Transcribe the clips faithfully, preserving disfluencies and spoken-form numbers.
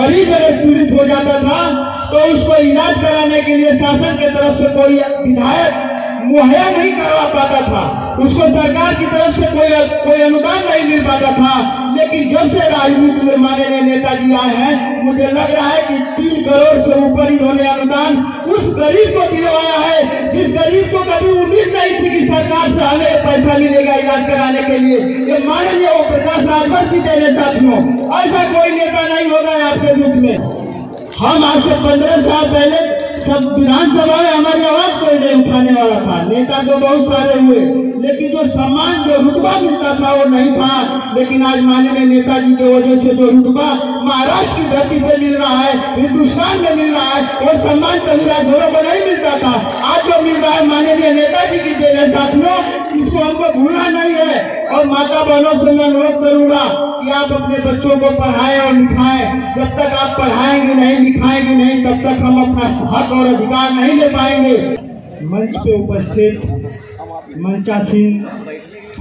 मरीज अगर पीड़ित हो जाता था तो उसको इलाज कराने के लिए शासन के तरफ से कोई विधायक मुहैया नहीं करवा पाता था, उसको सरकार की तरफ से कोई कोई अनुदान नहीं मिल पाता था। लेकिन जब से राजनीति में माननीय नेताजी आए हैं, मुझे लग रहा है कि तीन करोड़ से ऊपर इन्होंने अनुदान उस गरीब को दिलवाया है जिस गरीब को कभी उम्मीद नहीं थी कि सरकार से हमें पैसा मिलेगा इलाज कराने के लिए। ये माननीय प्रकाश राजभर की देने साथियों, ऐसा कोई नेता नहीं होगा आपके बीच में। हम आज से पंद्रह साल पहले सब विधानसभा में हमारी आवाज कोई नहीं उठाने वाला था, नेता तो बहुत सारे हुए लेकिन जो सम्मान जो रुतबा मिलता था वो नहीं था। लेकिन आज माननीय नेताजी की वजह से जो रुतबा महाराष्ट्र की धरती पे मिल रहा है, हिंदुस्तान में मिल रहा है, वो सम्मान कभी गौरव को नहीं मिलता था, आज जो मिल रहा है माननीय नेताजी की देन है साथियों, इसको हमको भूलना नहीं है। और माता बहनों से मैं अनुरोध करूंगा कि आप अपने बच्चों को पढ़ाएं और लिखाएं। जब तक आप पढ़ाएंगे नहीं, लिखाएंगे नहीं, तब तक हम अपना हक और अधिकार नहीं ले पाएंगे। मंच पे उपस्थित मनचा सिंह,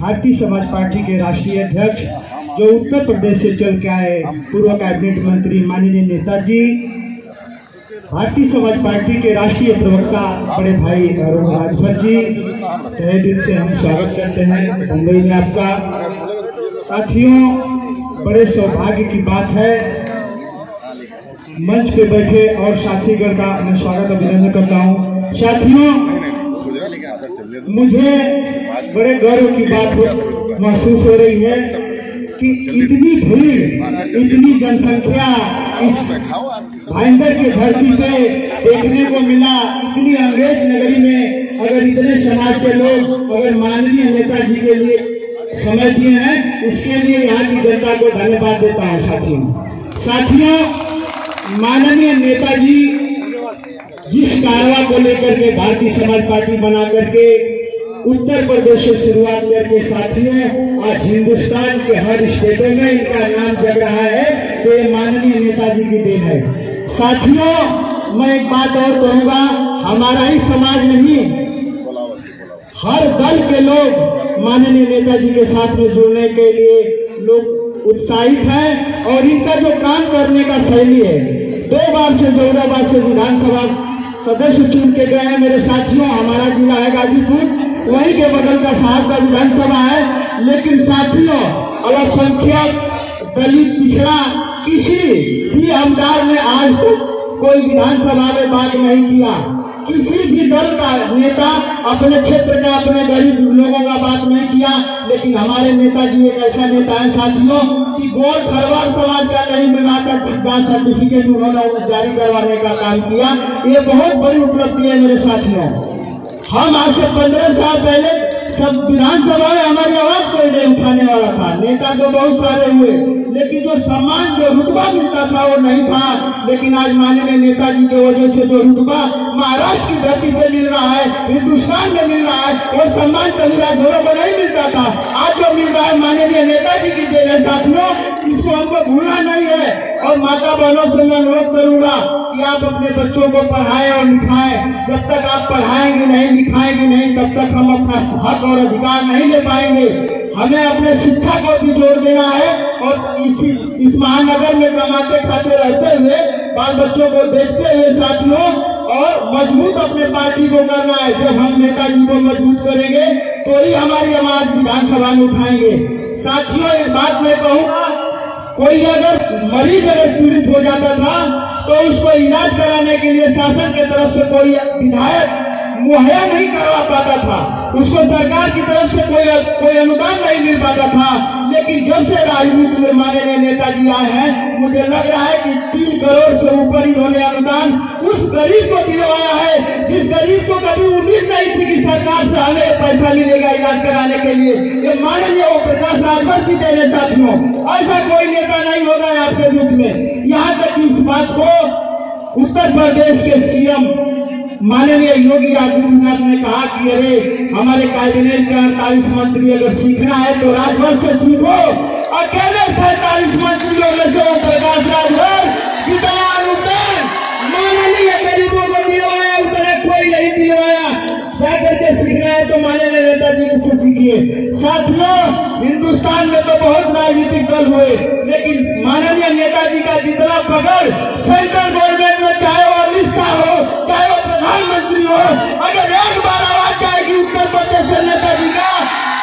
भारतीय समाज पार्टी के राष्ट्रीय अध्यक्ष, जो उत्तर प्रदेश से चल के आए पूर्व कैबिनेट मंत्री माननीय नेताजी, भारतीय समाज पार्टी के राष्ट्रीय प्रवक्ता बड़े भाई गौरव राजभर जी, तहे दिल से हम स्वागत करते हैं मुंबई में आपका। साथियों, बड़े सौभाग्य की बात है, मंच पे बैठे और साथीगण का मैं स्वागत अभिनंदन करता हूँ। साथियों, मुझे बड़े गौरव की बात महसूस हो रही है कि इतनी भीड़, इतनी जनसंख्या इस भायंदर के धरती पे देखने को मिला। इतनी अंग्रेज नगरी में अगर इतने समाज के लोग अगर माननीय नेताजी के लिए समय दिए हैं, उसके लिए यहाँ की जनता को धन्यवाद देता हूँ। साथियों साथियों माननीय नेताजी जिस कारवा को लेकर के भारतीय समाज पार्टी बना करके उत्तर प्रदेश से शुरुआत करके साथियों आज हिंदुस्तान के हर स्टेट में इनका नाम जग रहा है, तो ये माननीय नेताजी की देन है। साथियों, मैं एक बात और कहूँगा, हमारा ही समाज नहीं हर दल के लोग माननीय नेताजी के साथ में जुड़ने के लिए लोग उत्साहित हैं और इनका जो काम करने का शैली है, दो बार से जोहराबाद से विधानसभा सदस्य चुन के गए हैं मेरे साथियों। हमारा जिला है गाजीपुर, वहीं के बगल का साहब का विधानसभा है। लेकिन साथियों, अल्पसंख्यक, दलित, पिछड़ा किसी भी हमदार ने आज तक कोई विधानसभा में बात नहीं किया। किसी भी दल का नेता अपने क्षेत्र का, अपने गरीब लोगों का बात नहीं किया। लेकिन हमारे नेताजी एक ऐसा नेता है साथियों कि गोल खरवार समाज का नहीं बनाकर सिद्धांत सर्टिफिकेट उन्होंने जारी करवाने का काम किया। ये बहुत बड़ी उपलब्धि है मेरे साथियों। हम आज से पंद्रह साल पहले सब विधानसभा में हमारी आवाज कोई नहीं उठाने वाला था, नेता तो बहुत सारे हुए लेकिन जो सम्मान जो रुतबा मिलता था वो नहीं था। लेकिन आज माननीय नेताजी की वजह से जो रुतबा महाराष्ट्र की धरती पे मिल रहा है, हिंदुस्तान में मिल रहा है, वो सम्मान कभी गौरव को नहीं मिलता था, आज जो मिल रहा है माननीय नेताजी की देन है साथियों, इसको हमको भूलना नहीं है। और माता बहनों से मैं अनुरोध करूंगा कि आप अपने बच्चों को पढ़ाएं और लिखाएं। जब तक आप पढ़ाएंगे नहीं, लिखाएंगे नहीं, तब तक हम अपना हक और अधिकार नहीं ले पाएंगे। हमें अपने शिक्षा को भी जोर देना है और इसी इस महानगर में कमाते खाते रहते हुए बाल बच्चों को देखते हुए साथियों और मजबूत अपने पार्टी को करना है। जब हम नेताजी को मजबूत करेंगे तो ही हमारी आवाज विधानसभा में उठाएंगे। साथियों, एक बात मैं कहूँगा, कोई अगर मरीज अगर पीड़ित हो जाता था तो उसको इलाज कराने के लिए शासन के तरफ से कोई विधायक मुहैया नहीं करवा पाता था, उसको सरकार की तरफ से कोई कोई अनुदान नहीं मिल पाता था। लेकिन जब से राजनीति में माननीय नेताजी आए हैं, मुझे लग रहा है कि तीन करोड़ से ऊपर इन्होंने अनुदान उस गरीब को दिलवाया है जिस गरीब को कभी उम्मीद नहीं थी कि सरकार से हमें पैसा मिलेगा इलाज कराने के लिए। ये माननीय प्रकाश राजभर की देन है साथियों, ऐसा कोई नेता नहीं होगा आपके बीच में। यहाँ तक इस बात को उत्तर प्रदेश के सीएम माननीय योगी आदित्यनाथ ने कहा कि अरे हमारे कैबिनेट के अड़तालीस मंत्री अगर सीखना है तो राजभर से सीखो। अकेले सैतालीस मंत्रियों में से प्रकाश राजभर कितना अनुदान माननीय गरीबों को दिलवाया उतना कोई नहीं दिलवाया। जा करके सीखना है तो माननीय नेताजी से सीखिए। साथियों, हिंदुस्तान में तो बहुत राजनीतिक दल हुए लेकिन माननीय नेताजी का जितना पकड़ सेंट्रल गवर्नमेंट में, चाहे वो अमित शाह हो, चाहे वो प्रधानमंत्री हो, अगर एक बार आवाज आएगी उत्तर प्रदेश से नेताजी का,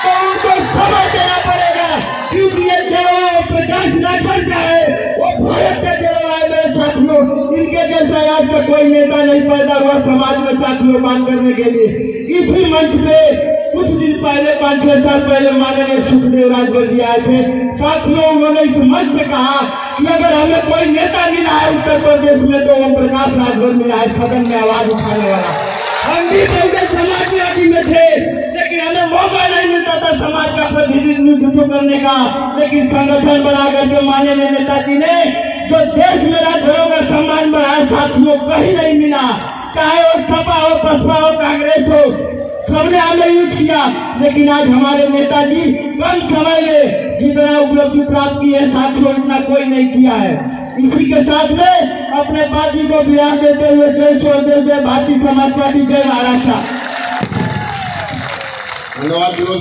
तो उनको समझ देना पड़ेगा क्योंकि ये जलवा प्रकाश राजभर का है, वो भारत का जलवा है। मेरे साथियों, इनके जैसा आज का कोई नेता नहीं पैदा हुआ समाज में। साथियों, बात करने के लिए इसी मंच पे कुछ दिन पहले, पाँच छह साल पहले माननीय सुहेलदेव राजभर जी आए थे। साथियों, उन्होंने इस मंच से कहा कि अगर हमें कोई नेता मिला है उत्तर प्रदेश में तो वो प्रकाश राजभर मिला है, सदन में आवाज उठाने वाला। हम भी पहले समाजवादी में थे, लेकिन हमें मौका नहीं मिलता था समाज का प्रतिनिधित्व करने का। लेकिन संगठन बना करके माननीय नेताजी ने जो देश में राजभरों का सम्मान बढ़ाया, साथियों कहीं नहीं मिला। चाहे वो सपा हो, बसपा हो, कांग्रेस हो, सबने हमें यूज किया। लेकिन आज हमारे नेताजी कम समय में जितना उपलब्धि प्राप्त की है, साथियों इतना कोई नहीं किया है। इसी के साथ में अपने पार्टी को बयान देते हुए जय सुहेलदेव, जय भारतीय समाज पार्टी, जय महाराष्ट्र।